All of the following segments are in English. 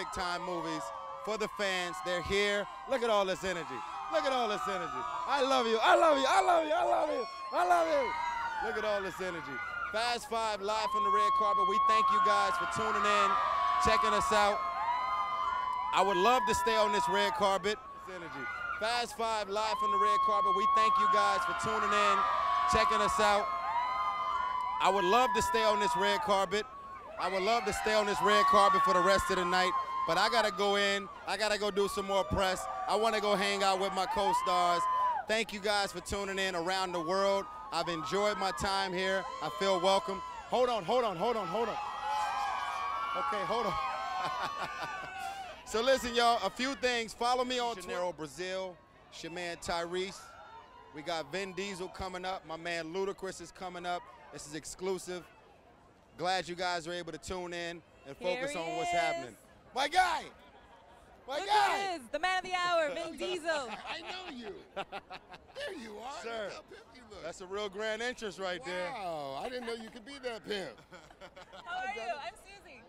big time movies for the fans. They're here. Look at all this energy. Look at all this energy. I love you. I love you. I love you. I love you. I love you. Look at all this energy. Fast Five live from the red carpet. We thank you guys for tuning in, checking us out. I would love to stay on this red carpet. This energy. Fast Five live from the red carpet. We thank you guys for tuning in, checking us out. I would love to stay on this red carpet. I would love to stay on this red carpet for the rest of the night, but I gotta go in. I gotta go do some more press. I wanna go hang out with my co-stars. Thank you guys for tuning in around the world. I've enjoyed my time here. I feel welcome. Hold on, hold on, hold on, hold on. Okay, hold on. So listen, y'all, a few things. Follow me on Twitter, Brazil, Shaman Tyrese. We got Vin Diesel coming up. My man Ludacris is coming up. This is exclusive. Glad you guys are able to tune in and focus on what's happening. My guy! My guy! The man of the hour, Vin Diesel. I know you. There you are. Sir, that's a real grand entrance right there. Wow, I didn't know you could be that pimp. How are you? I'm Susie.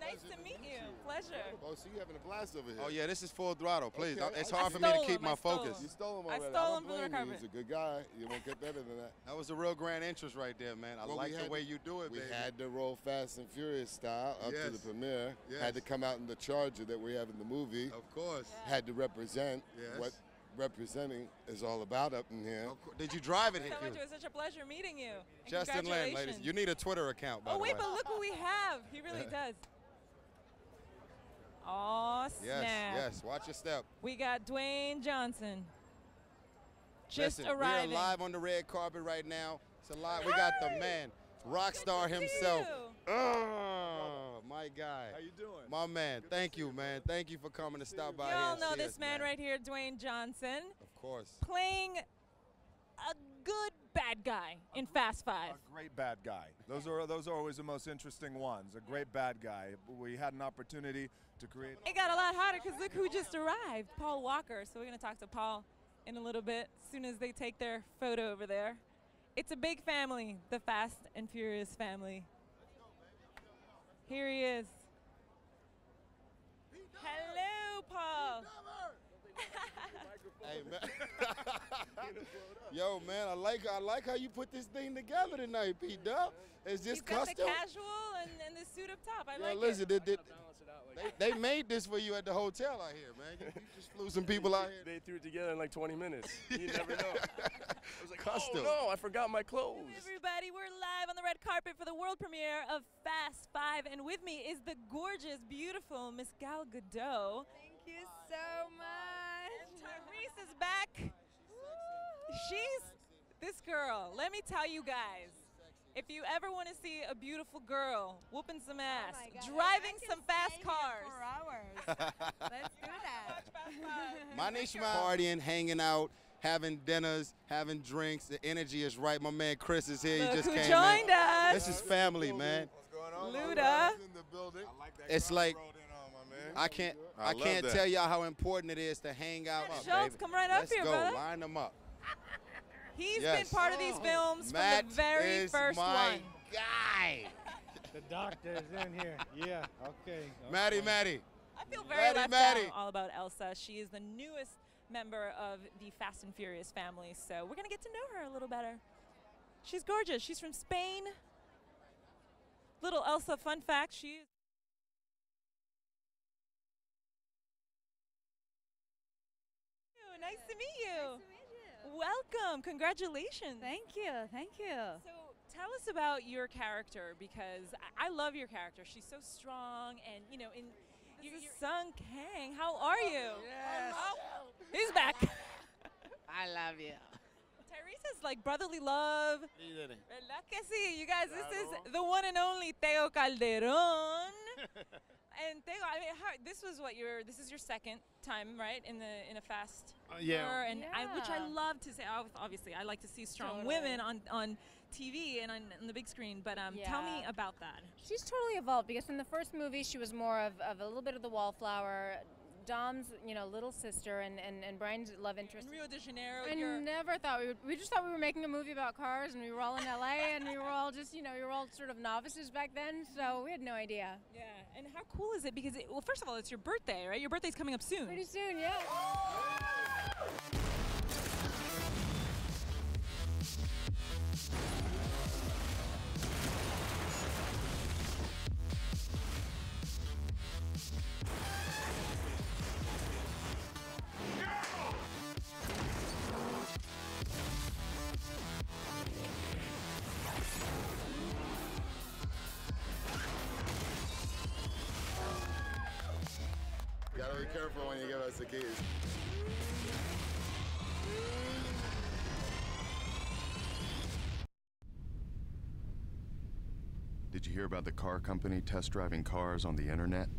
Nice to meet you. Pleasure. Oh, so you're having a blast over here. Oh, yeah, this is full throttle. Please, okay. It's hard for me to keep my focus. You stole him already. I stole him from the carpet. He's a good guy. You won't get better than that. That was a real grand entrance right there, man. I like the way you do it, baby. We had to roll Fast and Furious style up to the premiere. Yes. Had to come out in the Charger that we have in the movie. Of course. Yeah. Had to represent what representing is all about up in here. Did you drive it here? So much, it was such a pleasure meeting you. And Justin Lin, ladies. You need a Twitter account, by the way. Oh, wait, but look what we have. He really does. Oh, snap. Yes, yes. Watch your step. We got Dwayne Johnson just arriving. We are live on the red carpet right now. It's a live. We got the man, rock star himself. Oh, my guy. How you doing? My man. Thank you, man. Thank you for coming to stop by here. You all know this man right here, Dwayne Johnson. Of course. Playing a good bad guy in Fast Five. A great bad guy. Those are always the most interesting ones. A great bad guy. We had an opportunity to create. It got a lot hotter because look who just arrived, Paul Walker. So we're going to talk to Paul in a little bit as soon as they take their photo over there. It's a big family, the Fast and Furious family. Here he is. Hello, Paul. Hey, man. Yo, man, I like how you put this thing together tonight, Pete Dub. It's just custom. Got the casual and the suit up top. They made this for you at the hotel out here, man. You just flew some people out here. They threw it together in like 20 minutes. You never know. I was like, custom. Oh, no, I forgot my clothes. Everybody, we're live on the red carpet for the world premiere of Fast Five, and with me is the gorgeous, beautiful Miss Gal Gadot. Thank you so much. Tyrese is back. She's this girl. Let me tell you guys, if you ever want to see a beautiful girl whooping some ass, driving some fast cars. Let's do that. My niece partying, hanging out, having dinners, having drinks. The energy is right. My man Chris is here. Look, he just came in. Who joined us? This is family, man. What's going on? Luda. It's like. I can't tell y'all how important it is to hang out. Schultz, come right up here, brother. Let's go, line them up. He's been part of these films from the very first one. Guy. The doctor is in here. Yeah. Okay. Maddie. I feel very left out all about Elsa. She is the newest member of the Fast and Furious family, so we're gonna get to know her a little better. She's gorgeous. She's from Spain. Little Elsa. Fun fact: she. Nice to meet you. Nice to meet you. Welcome. Congratulations. Thank you. Thank you. So tell us about your character, because I love your character. She's so strong, and you know, in you're Sung Kang. How are you? Yes. Oh, he's back. I love you. Tyrese is like brotherly love. You guys, this is the one and only Tego Calderon. And Tego, I mean, this was what your your second time, right, in a fast tour, and which I love to say. Obviously, I like to see strong women on TV and on the big screen. But tell me about that. She's totally evolved because in the first movie, she was more of a little bit of the wallflower. Dom's, you know, little sister and Brian's love interest. In Rio de Janeiro. I never thought we would. We just thought we were making a movie about cars, and we were all in LA, and we were all just, you know, we were all sort of novices back then, so we had no idea. Yeah, and how cool is it? Because, well, first of all, it's your birthday, right? Your birthday's coming up soon. Pretty soon, yeah. Oh! Gotta be careful when you give us the keys. Did you hear about the car company test driving cars on the internet?